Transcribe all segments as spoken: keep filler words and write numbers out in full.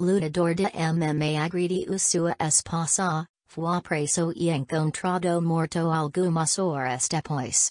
lutador de M M A agrediu a esposa, foi preso e encontrado morto algumas horas depois.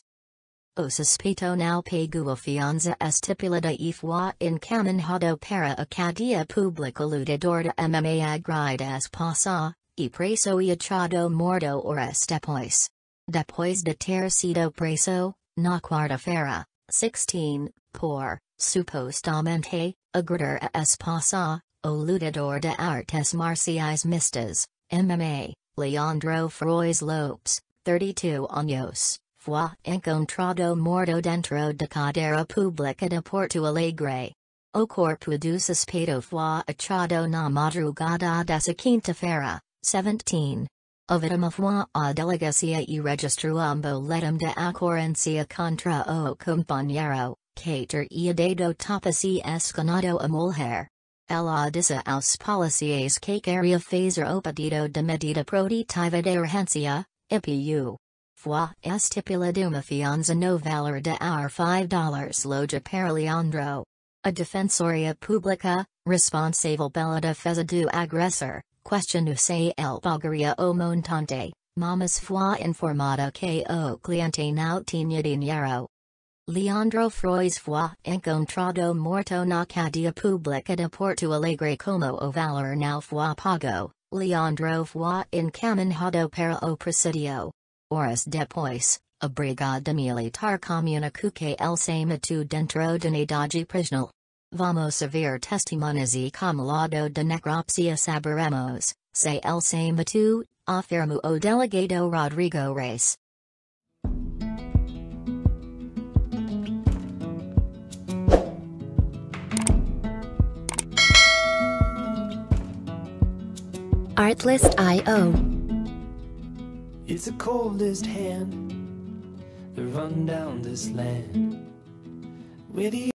O suspeito não pagou a fianza estipulada e foi encaminhado para a cadeia pública. Lutador de M M A agride a esposa, e preso e achado morto horas depois. Depois de ter sido preso, na quarta-feira, sixteen, por, supostamente, agredir a esposa, o lutador de artes marciais mistas, M M A, Leandro Frois Lopes, thirty-two años, foi encontrado morto dentro da cadeira pública de Porto Alegre. O corpo do suspeito foi achado na madrugada dessa quinta-feira, seventeen. A vítima foi a delegacia e registrou um boletim de ocorrência contra o companheiro, que teria dado tapas e escanado a mulher. Ela disse aos policiais que queria fazer o pedido de medida protetiva de urgência, E P U. Foi estipulada uma fianza no valor de five dólares loja para Leandro. A defensoria pública, responsável pela defesa do agressor, questionou se ele pagaria o montante, mas foi informada que o cliente não tinha dinheiro. Leandro Frois foi encontrado morto na cadeia pública de Porto Alegre. Como o valor não foi pago, Leandro foi encaminhado para o presidio. Horas depois, a brigada militar comunicou que ele se matou dentro de unidade prisional. Vamos ouvir testemunhas e como laudo de necropsia saberemos, se ele se matou, afirmou o delegado Rodrigo Reis. Artlist dot I O It's the coldest hand to run down this land with the